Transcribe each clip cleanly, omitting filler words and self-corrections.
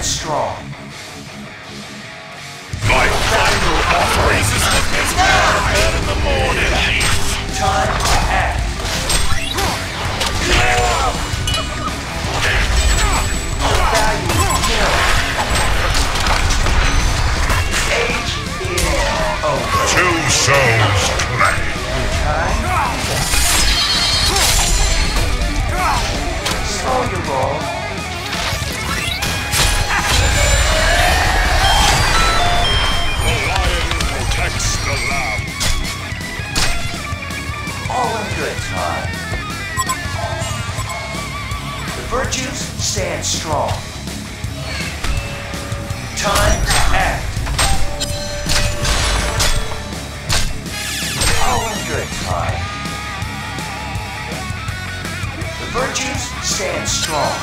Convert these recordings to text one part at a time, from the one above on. and strong. My final offering is now in the morning. Time to act. The value is zero. Age is over. Two souls claim. Slow your roll. The lamb. All in good time. The virtues stand strong. Time to act. All in good time. The virtues stand strong.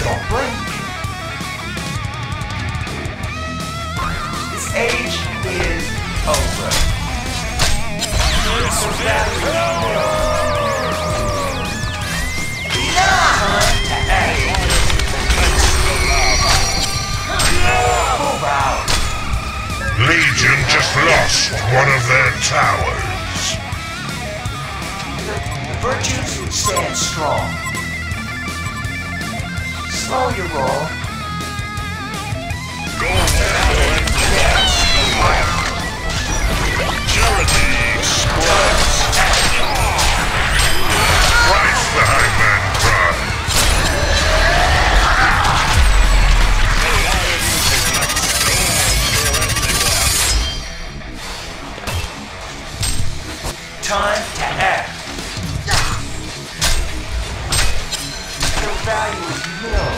Don't blink. Age is over. Time to act. Move out. Legion just lost one of their towers. The virtues stand strong. Slow your roll. Go down. Charity squats. Christ the high man cries. Time to act. Your value is nil.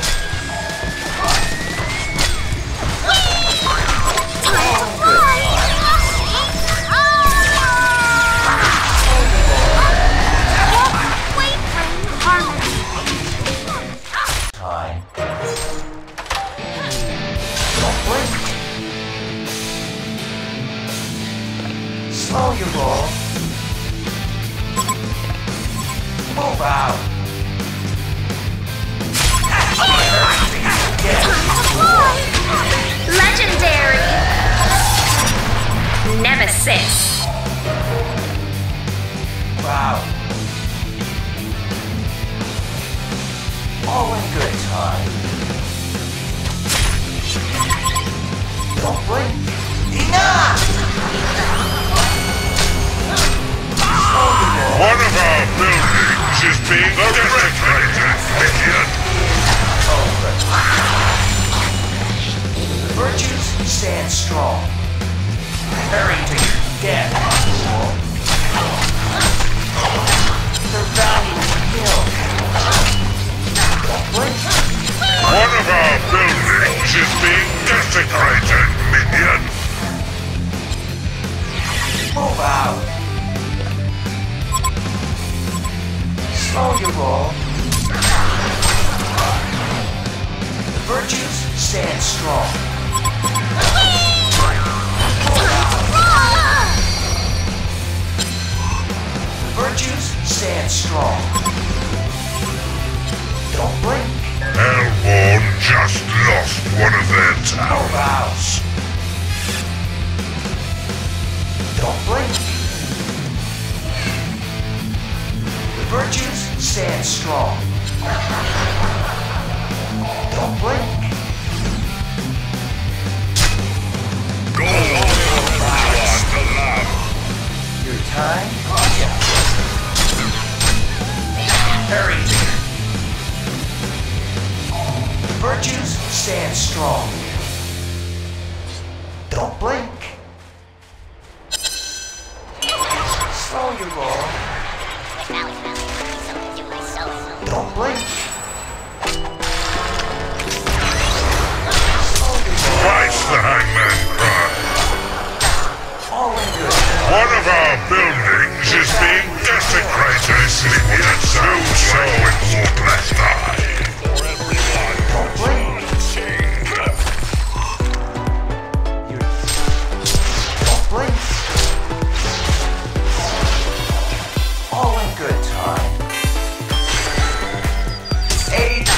Good time. Age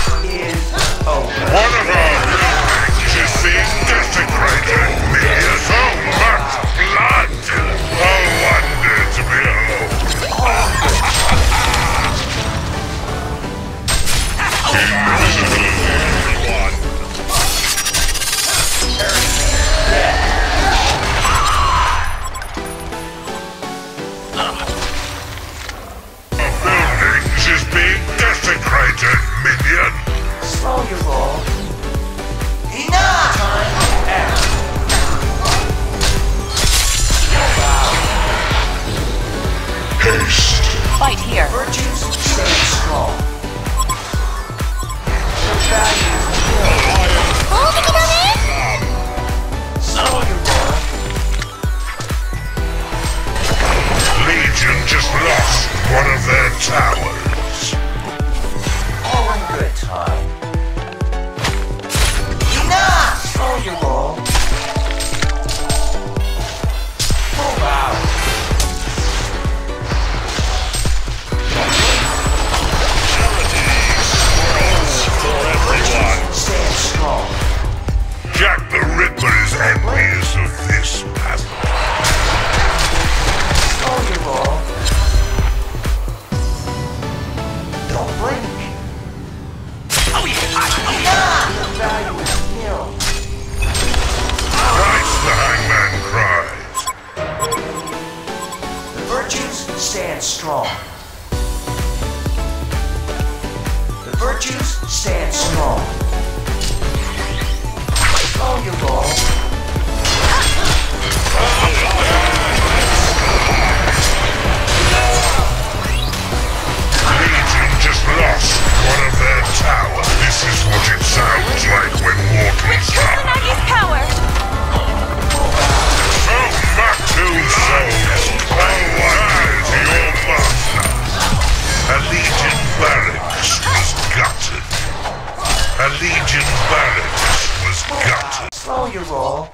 you all.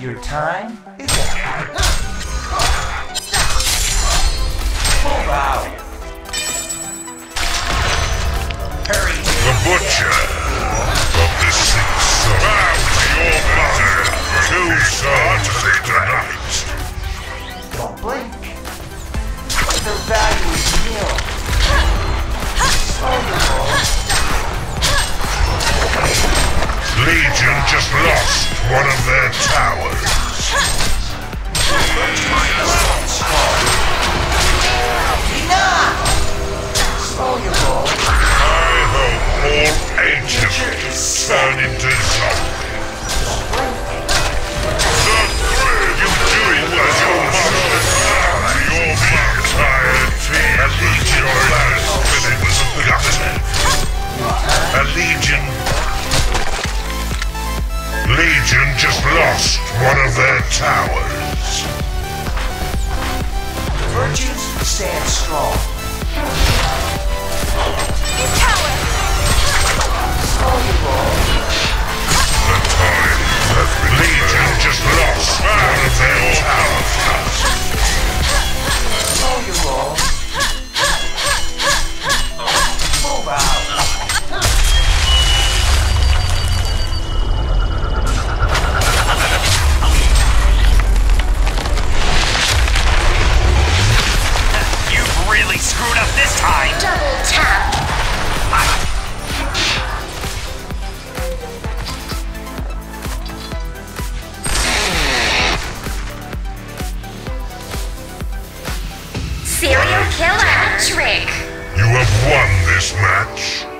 Your time is up. Move out. Hurry. The butcher of the sixth son. Bow to your mother. Too certainly tonight. Don't blink. The value is nil. Legion just lost one of their towers. I hope all ancients turn into zombies. Not brave, you're doing what your mother found. Your tired feet and your last was forgotten. A Legion just lost one of their towers. The virtues stand strong. The tower! The time that Legion just lost one of their towers. Move out. Screwed up this time. Double tap. Serial killer trick. You have won this match.